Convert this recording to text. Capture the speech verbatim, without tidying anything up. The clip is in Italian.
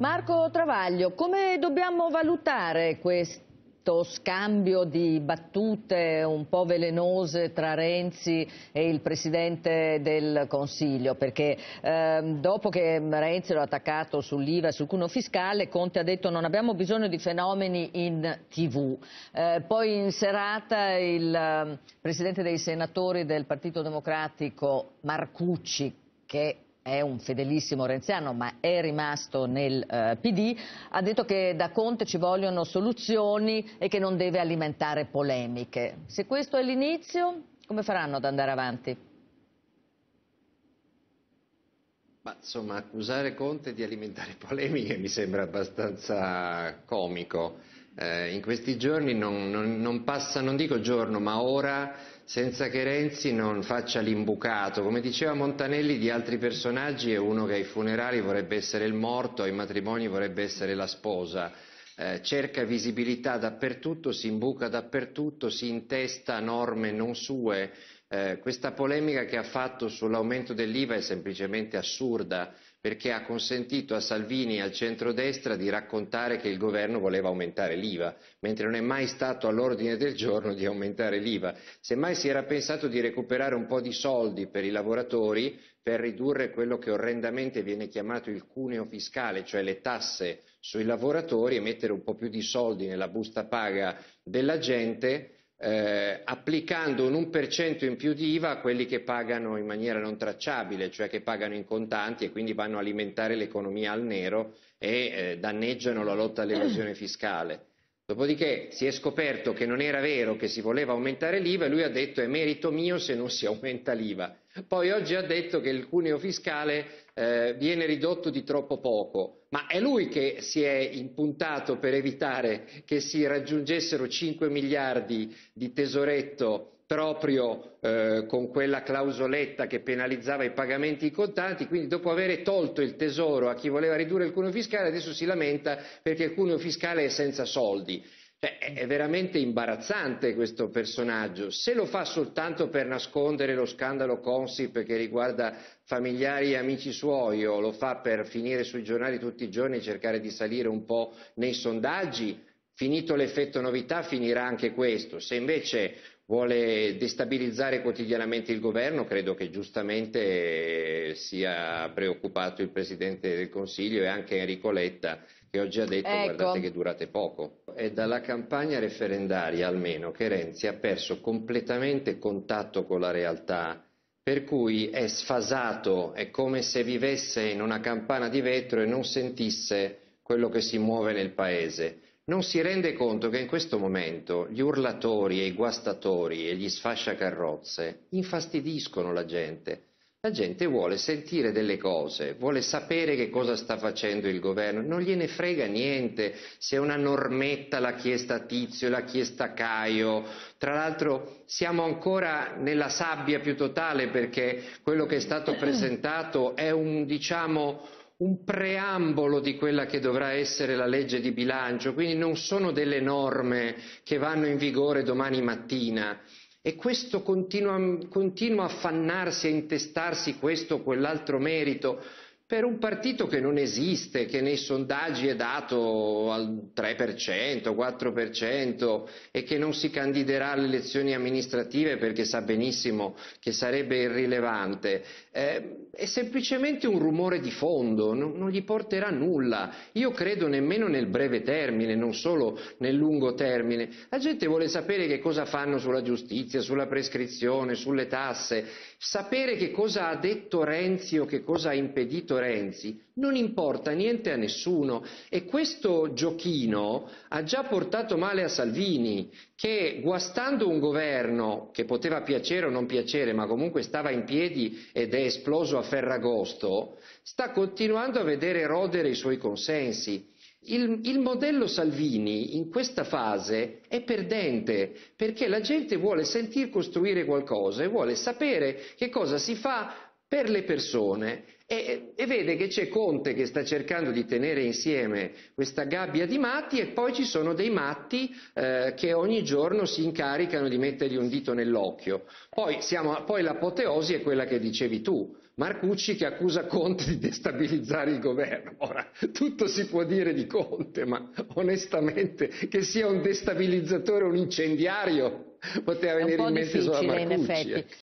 Marco Travaglio, come dobbiamo valutare questo scambio di battute un po' velenose tra Renzi e il Presidente del Consiglio? Perché eh, dopo che Renzi l'ha attaccato sull'I V A e sul cuneo fiscale, Conte ha detto non abbiamo bisogno di fenomeni in tivù. Eh, poi in serata il eh, Presidente dei Senatori del Partito Democratico, Marcucci, che è un fedelissimo renziano ma è rimasto nel eh, P D, ha detto che da Conte ci vogliono soluzioni e che non deve alimentare polemiche. Se questo è l'inizio, come faranno ad andare avanti? Ma, insomma, accusare Conte di alimentare polemiche mi sembra abbastanza comico. Eh, in questi giorni non, non, non passa, non dico giorno, ma ora, senza che Renzi non faccia l'imbucato. Come diceva Montanelli, di altri personaggi è uno che ai funerali vorrebbe essere il morto, ai matrimoni vorrebbe essere la sposa. Eh, cerca visibilità dappertutto, si imbuca dappertutto, si intesta norme non sue. Eh, questa polemica che ha fatto sull'aumento dell'I V A è semplicemente assurda, perché ha consentito a Salvini e al centrodestra di raccontare che il governo voleva aumentare l'I V A, mentre non è mai stato all'ordine del giorno di aumentare l'I V A. Semmai si era pensato di recuperare un po' di soldi per i lavoratori per ridurre quello che orrendamente viene chiamato il cuneo fiscale, cioè le tasse sui lavoratori, e mettere un po' più di soldi nella busta paga della gente, Eh, applicando un uno per cento in più di I V A a quelli che pagano in maniera non tracciabile, cioè che pagano in contanti e quindi vanno a alimentare l'economia al nero e eh, danneggiano la lotta all'evasione fiscale. Dopodiché si è scoperto che non era vero, che si voleva aumentare l'I V A, e lui ha detto è merito mio se non si aumenta l'I V A. Poi oggi ha detto che il cuneo fiscale eh, viene ridotto di troppo poco. Ma è lui che si è impuntato per evitare che si raggiungessero cinque miliardi di tesoretto proprio eh, con quella clausoletta che penalizzava i pagamenti in contanti. Quindi, dopo aver tolto il tesoro a chi voleva ridurre il cuneo fiscale, adesso si lamenta perché il cuneo fiscale è senza soldi. Cioè, è veramente imbarazzante questo personaggio. Se lo fa soltanto per nascondere lo scandalo Consip che riguarda familiari e amici suoi, o lo fa per finire sui giornali tutti i giorni e cercare di salire un po' nei sondaggi, finito l'effetto novità finirà anche questo. Se invece vuole destabilizzare quotidianamente il governo, credo che giustamente sia preoccupato il Presidente del Consiglio e anche Enrico Letta, che oggi ha detto ecco, guardate che durate poco. È dalla campagna referendaria almeno che Renzi ha perso completamente contatto con la realtà, per cui è sfasato, è come se vivesse in una campana di vetro e non sentisse quello che si muove nel paese. Non si rende conto che in questo momento gli urlatori e i guastatori e gli sfasciacarrozze infastidiscono la gente. La gente vuole sentire delle cose, vuole sapere che cosa sta facendo il governo, non gliene frega niente se una normetta l'ha chiesta Tizio, l'ha chiesta Caio. Tra l'altro siamo ancora nella sabbia più totale, perché quello che è stato presentato è un, diciamo, un preambolo di quella che dovrà essere la legge di bilancio, quindi non sono delle norme che vanno in vigore domani mattina. E questo continua, continua a affannarsi, a intestarsi questo o quell'altro merito, per un partito che non esiste, che nei sondaggi è dato al tre per cento, quattro per cento, e che non si candiderà alle elezioni amministrative perché sa benissimo che sarebbe irrilevante. Eh, è semplicemente un rumore di fondo, non, non gli porterà nulla. Io credo nemmeno nel breve termine, non solo nel lungo termine. La gente vuole sapere che cosa fanno sulla giustizia, sulla prescrizione, sulle tasse. Sapere che cosa ha detto Renzi o che cosa ha impedito Renzi non importa niente a nessuno, e questo giochino ha già portato male a Salvini, che guastando un governo che poteva piacere o non piacere ma comunque stava in piedi ed è esploso a Ferragosto, sta continuando a vedere erodere i suoi consensi. Il, il modello Salvini in questa fase è perdente, perché la gente vuole sentir costruire qualcosa e vuole sapere che cosa si fa per le persone, e, e vede che c'è Conte che sta cercando di tenere insieme questa gabbia di matti, e poi ci sono dei matti eh, che ogni giorno si incaricano di mettergli un dito nell'occhio. Poi, poi l'apoteosi è quella che dicevi tu. Marcucci che accusa Conte di destabilizzare il governo. Ora, tutto si può dire di Conte, ma onestamente che sia un destabilizzatore o un incendiario poteva venire in mente solo a Marcucci. È un po' difficile, in effetti.